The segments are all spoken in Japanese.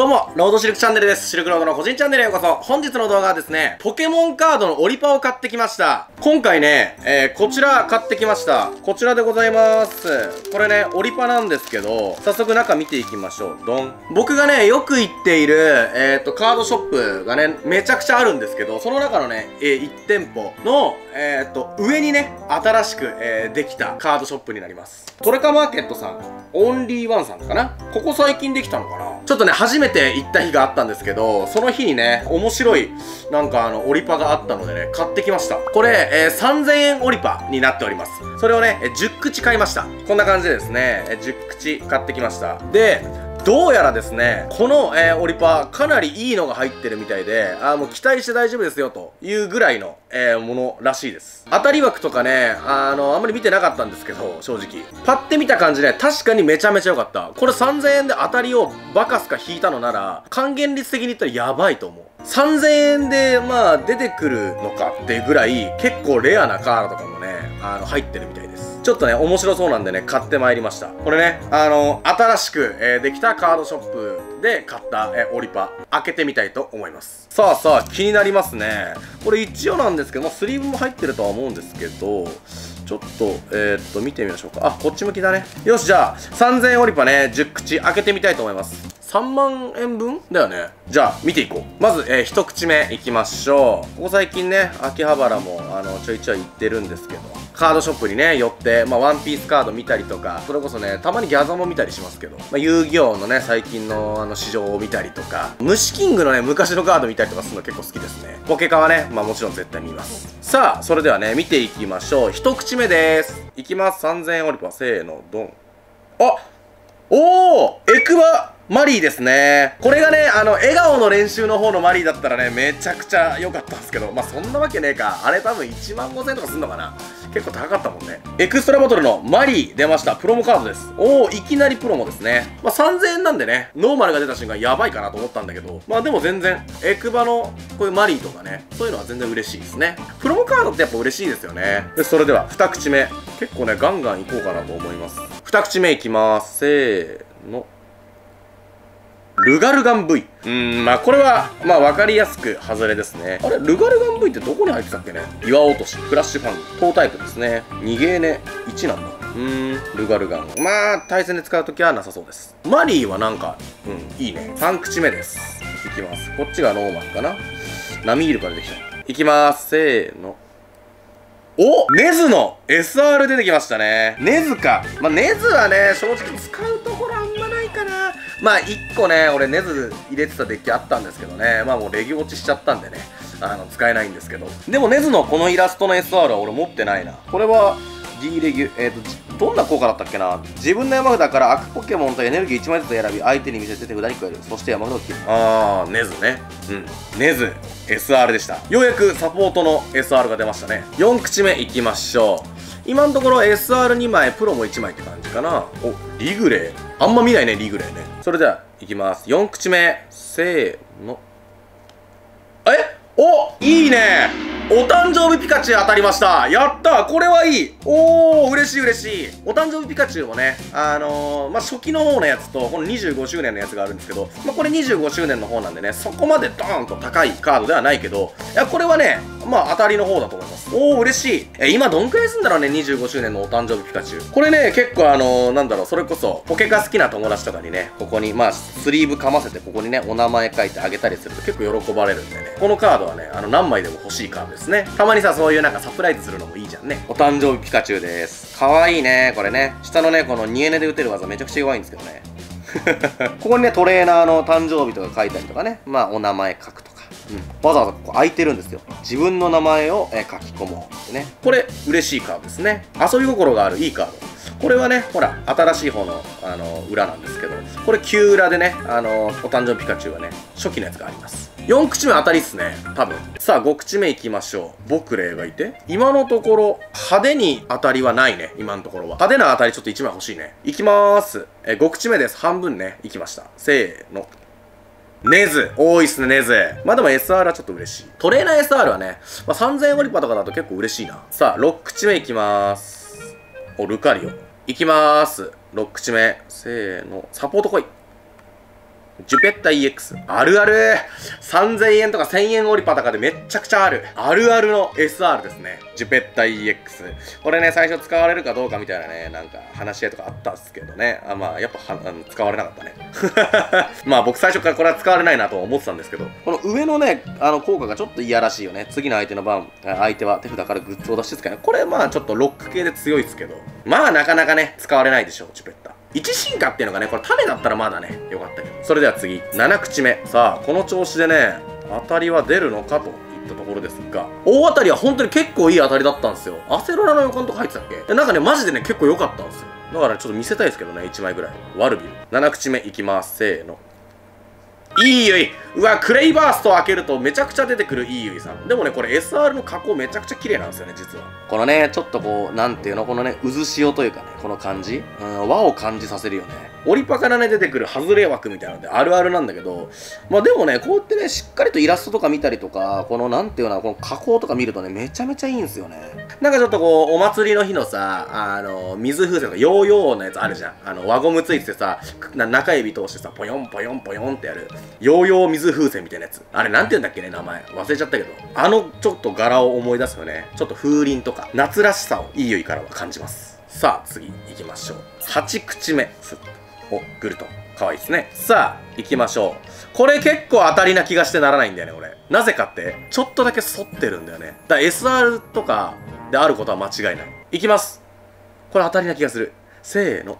どうも、ロードシルクチャンネルです。シルクロードの個人チャンネルへようこそ。本日の動画はですね、ポケモンカードのオリパを買ってきました。今回ね、こちら買ってきました。こちらでございます。これね、オリパなんですけど、早速中見ていきましょう。ドン。僕がね、よく行っている、カードショップがね、めちゃくちゃあるんですけど、その中のね、1店舗の、上にね、新しく、できたカードショップになります。トレカマーケットさん、オンリーワンさんかな？ここ最近できたのかな？ちょっとね、初めて行った日があったんですけど、その日にね、面白い、なんかオリパがあったのでね、買ってきました。これ、3000円オリパになっております。それをね、10口買いました。こんな感じでですね、10口買ってきました。で、どうやらですね、この、オリパかなりいいのが入ってるみたいで、もう期待して大丈夫ですよというぐらいの、ものらしいです。当たり枠とかね、あんまり見てなかったんですけど、正直パッて見た感じね、確かにめちゃめちゃ良かった。これ3000円で当たりをバカすか引いたのなら、還元率的に言ったらやばいと思う。3000円でまあ出てくるのかっていうぐらい、結構レアなカードとかもね、入ってるみたいです。ちょっとね、面白そうなんでね、買ってまいりました。これね、新しく、できたカードショップで買った、オリパ、開けてみたいと思います。さあさあ、気になりますね。これ一応なんですけど、まあ、スリーブも入ってるとは思うんですけど、ちょっと、見てみましょうか。あ、こっち向きだね。よし、じゃあ、3000円オリパね、10口開けてみたいと思います。3万円分だよね。じゃあ、見ていこう。まず、一口目いきましょう。ここ最近ね、秋葉原も、ちょいちょい行ってるんですけど、カードショップにね、寄って、まあ、ワンピースカード見たりとか、それこそね、たまにギャザモ見たりしますけど、まあ、遊戯王のね、最近の、市場を見たりとか、虫キングのね、昔のカード見たりとかするの結構好きですね。ポケカはね、まあ、もちろん絶対見ます。さあ、それではね、見ていきましょう。一口目です。いきます。3000円オリパ。せーの、ドン。あ、おー、エクバマリーですね。これがね、笑顔の練習の方のマリーだったらね、めちゃくちゃ良かったんですけど、まあ、そんなわけねえか。あれ多分1万5000円とかすんのかな。結構高かったもんね。エクストラボトルのマリー出ました。プロモカードです。おー、いきなりプロモですね。まあ、3000円なんでね、ノーマルが出た瞬間やばいかなと思ったんだけど、まあでも全然、エクバのこういうマリーとかね、そういうのは全然嬉しいですね。プロモカードってやっぱ嬉しいですよね。で、それでは2口目。結構ね、ガンガンいこうかなと思います。2口目いきます。せーの。ルガルガン V。まあこれは、まあわかりやすく外れですね。あれ、ルガルガン V ってどこに入ってたっけね。岩落とし、フラッシュファン、等タイプですね。2ゲーネ1なんだ。ルガルガン。まあ、対戦で使うときはなさそうです。マリーはなんか、いいね。3口目です。いきます。こっちがノーマルかな。ナミールから出てきた。いきます。せーの。お、ネズの SR 出てきましたね。ネズか。まあネズはね、正直使うところあんまないかな。まあ1個ね、俺ネズ入れてたデッキあったんですけどね、まあもうレギ落ちしちゃったんでね、使えないんですけど。でもネズのこのイラストの SR は俺持ってないな。これは D レギュ、どんな効果だったっけな。自分の山札から悪ポケモンとエネルギー1枚ずつ選び、相手に見せて手札に加える。そして山札を切る。あー、ネズね。ネズ SR でした。ようやくサポートの SR が出ましたね。4口目いきましょう。今のところ SR2 枚、プロも1枚って感じかな。お、リグレー。あんま見ないね、リグレーね。それでは、いきます。4口目。せーの。お、いいね。お誕生日ピカチュウ当たりました。やった。これはいい。おー、嬉しい嬉しい。お誕生日ピカチュウもね、まあ、初期の方のやつと、この25周年のやつがあるんですけど、まあ、これ25周年の方なんでね、そこまでドーンと高いカードではないけど、いや、これはね、まあ、当たりの方だと思います。おー、嬉しい。今どんくらいすんだろうね、25周年のお誕生日ピカチュウ。これね、結構なんだろう、それこそ、ポケカ好きな友達とかにね、ここに、まあ、スリーブかませて、ここにね、お名前書いてあげたりすると結構喜ばれるんでね。このカードはね、何枚でも欲しいカードです。たまにさ、そういうなんかサプライズするのもいいじゃんね。お誕生日ピカチュウです。かわいいね。これね、下のね、この2エネで打てる技めちゃくちゃ弱いんですけどねここにね、トレーナーの誕生日とか書いたりとかね、まあお名前書くとか、わざわざここ空いてるんですよ。自分の名前を書き込もうってね。これ嬉しいカードですね。遊び心があるいいカード。これはね、ほら、新しい方の、裏なんですけど、これ旧裏でね、お誕生日ピカチュウはね、初期のやつがあります。4口目当たりっすね、多分。さあ、5口目いきましょう。ボクレーがいて、今のところ、派手に当たりはないね、今のところは。派手な当たりちょっと1枚欲しいね。いきまーす。5口目です。半分ね、いきました。せーの。ネズ。多いっすね、ネズ。まあでも SR はちょっと嬉しい。トレーナー SR はね、まあ、3000円オリパとかだと結構嬉しいな。さあ、6口目いきまーす。お、ルカリオ。いきまーす。6口目。せーの。サポート来い。ジュペッタ EX。あるある !3000 円とか1000円折りパタカでめっちゃくちゃある。あるあるの SR ですね。ジュペッタ EX。これね、最初使われるかどうかみたいなね、なんか話し合いとかあったっすけどね。まあ、やっぱ使われなかったね。まあ、僕最初からこれは使われないなと思ってたんですけど、この上のね、効果がちょっといやらしいよね。次の相手の番、相手は手札からグッズを出して使えない。これまあ、ちょっとロック系で強いっすけど、まあ、なかなかね、使われないでしょう、ジュペッタ。1進化っていうのがね、これ種だったらまだね、よかったけど。それでは次、7口目。さあ、この調子でね、当たりは出るのかといったところですが、大当たりは本当に結構いい当たりだったんですよ。アセロラの予感とか入ってたっけ？なんかね、マジでね、結構良かったんですよ。だからね、ちょっと見せたいですけどね、1枚ぐらい。ワルビル。7口目いきます。せーの。イーユイ。うわ、クレイバーストを開けるとめちゃくちゃ出てくるイーユイさん。でもね、これ SR の加工めちゃくちゃ綺麗なんですよね、実は。このね、ちょっとこう、なんていうの、このね、渦潮というかね、この感じ。和を感じさせるよね。オリパからね、出てくるハズレ枠みたいなのであるあるなんだけど、まあでもね、こうやってね、しっかりとイラストとか見たりとか、このなんていうの、この加工とか見るとね、めちゃめちゃいいんですよね。なんかちょっとこう、お祭りの日のさ、水風船とかヨーヨーのやつあるじゃん。輪ゴムついててさ、中指通してさ、ポヨンポヨンポヨンってやる。ヨーヨー水風船みたいなやつ。あれなんて言うんだっけね、名前。忘れちゃったけど。ちょっと柄を思い出すよね。ちょっと風鈴とか、夏らしさをいいよいからは感じます。さあ、次行きましょう。8口目。お、グルトン。かわいいですね。さあ、行きましょう。これ結構当たりな気がしてならないんだよね、俺。なぜかって、ちょっとだけ反ってるんだよね。だから SR とかであることは間違いない。行きます。これ当たりな気がする。せーの。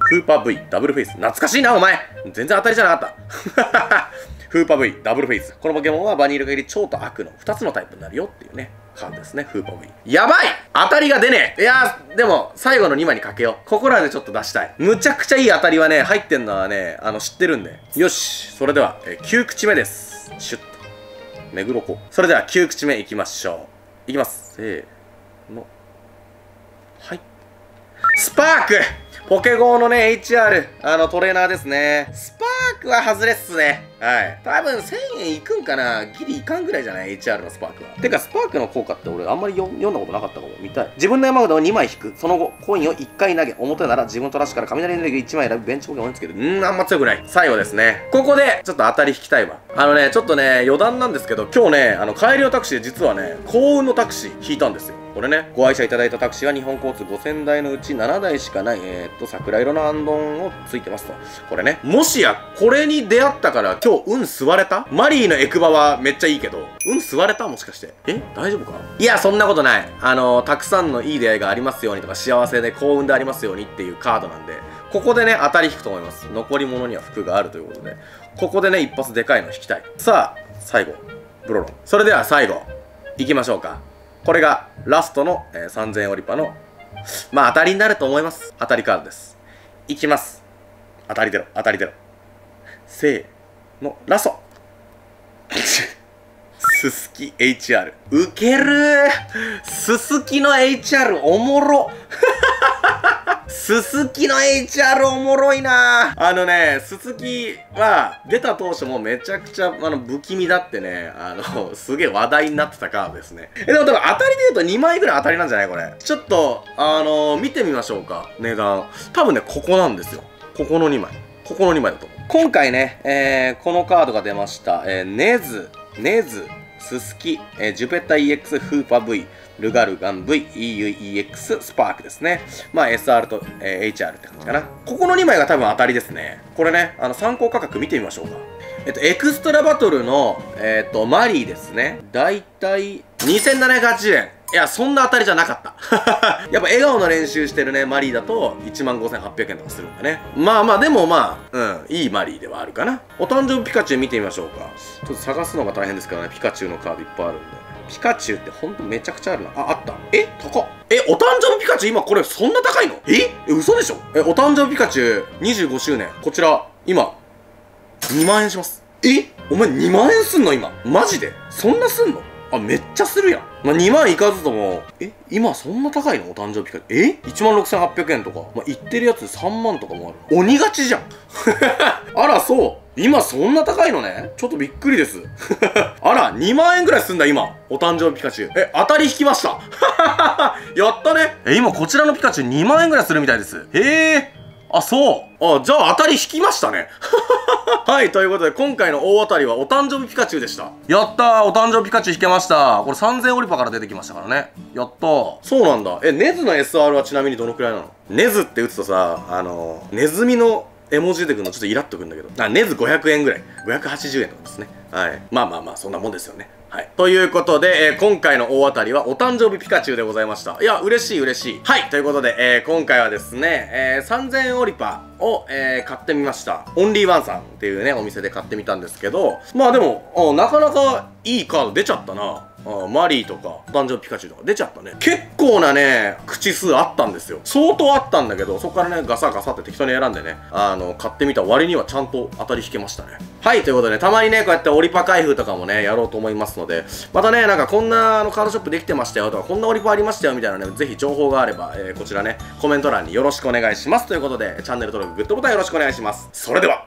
フーパー V、ダブルフェイス。懐かしいな、お前。全然当たりじゃなかった。フーパー V、ダブルフェイス。このポケモンはバニールが入り、超と悪の2つのタイプになるよっていうね、カードですね、フーパー V。やばい！当たりが出ねえ！いやー、でも、最後の2枚にかけよう。ここらでちょっと出したい。むちゃくちゃいい当たりはね、入ってんのはね、知ってるんで。よし、それでは、9口目です。シュッと。目黒子。それでは、9口目いきましょう。いきます。せーの。はい。スパーク！ポケゴーのね、HR、トレーナーですね。スパークは外れっすね。はい。多分、1000円いくんかな？ギリいかんぐらいじゃない？ HR のスパークは。てか、スパークの効果って俺、あんまり読んだことなかったかも。見たい。自分の山札を2枚引く。その後、コインを1回投げ。表なら自分とらしから雷のレギュ1枚選ぶ。ベンチポケモンにつける。あんま強くない。最後ですね。ここで、ちょっと当たり引きたいわ。ちょっとね、余談なんですけど、今日ね、帰りのタクシーで実はね、幸運のタクシー引いたんですよ。これね、ご愛車いただいたタクシーは日本交通5000台のうち7台しかない、桜色のアンドンをついてますと。これね、もしや、これに出会ったから今日、吸われた？マリーのエクバはめっちゃいいけど、吸われた？もしかして。大丈夫か？いや、そんなことない。たくさんのいい出会いがありますようにとか、幸せで幸運でありますようにっていうカードなんで、ここでね、当たり引くと思います。残り物には福があるということで、ここでね、一発でかいの引きたい。さあ、最後、ブロロン。それでは最後、行きましょうか。これがラストの、3000円オリパの、まあ当たりになると思います。当たりカードです。いきます。当たり出ろ、当たり出ろ。せーの、ラスト。ススキ HR。ウケるー。ススキの HR おもろ。ススキの HR おもろいなぁ。ススキは、出た当初もめちゃくちゃ、不気味だってね、すげえ話題になってたカードですね。でも多分当たりで言うと2枚ぐらい当たりなんじゃないこれ。ちょっと、見てみましょうか。値段。多分ね、ここなんですよ。ここの2枚。ここの2枚だと思う。今回ね、このカードが出ました。ネズ、ススキ、ジュペッタ EX、フーパ V。ルガルガン V、EUEX、スパークですね。まあ SR と、HR って感じかな。ここの2枚が多分当たりですね。これね、参考価格見てみましょうか。エクストラバトルの、マリーですね。だいたい2780円。いや、そんな当たりじゃなかった。やっぱ笑顔の練習してるね、マリーだと15800円とかするんだね。まあまあ、でもまあ、いいマリーではあるかな。お誕生日ピカチュウ見てみましょうか。ちょっと探すのが大変ですけどね、ピカチュウのカードいっぱいあるんで。ピカチュウってほんとめちゃくちゃあるな。あった。高っ。お誕生日ピカチュウ今これそんな高いの？嘘でしょ？お誕生日ピカチュウ25周年。こちら、今、2万円します。お前2万円すんの今。マジで？そんなすんの？めっちゃするやん。まあ、2万いかずとも、今そんな高いのお誕生日ピカチュウ。16800円とか。まあ、言ってるやつ3万とかもある。鬼勝ちじゃん。あら、そう。今そんな高いのね。ちょっとびっくりです。あら、2万円ぐらいすんだ、今。お誕生日ピカチュウ。当たり引きました。やったね。今こちらのピカチュウ2万円ぐらいするみたいです。へえ。あ、そう。あ、じゃあ当たり引きましたね。はい、ということで、今回の大当たりはお誕生日ピカチュウでした。やったー、お誕生日ピカチュウ引けました。これ3000オリパから出てきましたからね。やったー。そうなんだ。え、ネズの SR はちなみにどのくらいなの？ネズって打つとさ、ネズミの絵文字出てくるのちょっとイラっとくんだけど。あ、ネズ500円ぐらい。580円とかですね。はい。まあまあまあ、そんなもんですよね。はい。ということで、今回の大当たりはお誕生日ピカチュウでございました。いや、嬉しい嬉しい。はい。ということで、今回はですね、3000オリパを、買ってみました。オンリーワンさんっていうね、お店で買ってみたんですけど、まあでも、なかなかいいカード出ちゃったな。マリーとか、お誕生日ピカチュウとか出ちゃったね。結構なね、口数あったんですよ。相当あったんだけど、そこからね、ガサガサって適当に選んでね、買ってみた割にはちゃんと当たり引けましたね。はい、ということで、ね、たまにね、こうやってオリパ開封とかもね、やろうと思いますので、またね、なんかこんなカードショップできてましたよとか、こんなオリパありましたよみたいなね、ぜひ情報があれば、こちらね、コメント欄によろしくお願いします。ということで、チャンネル登録、グッドボタンよろしくお願いします。それでは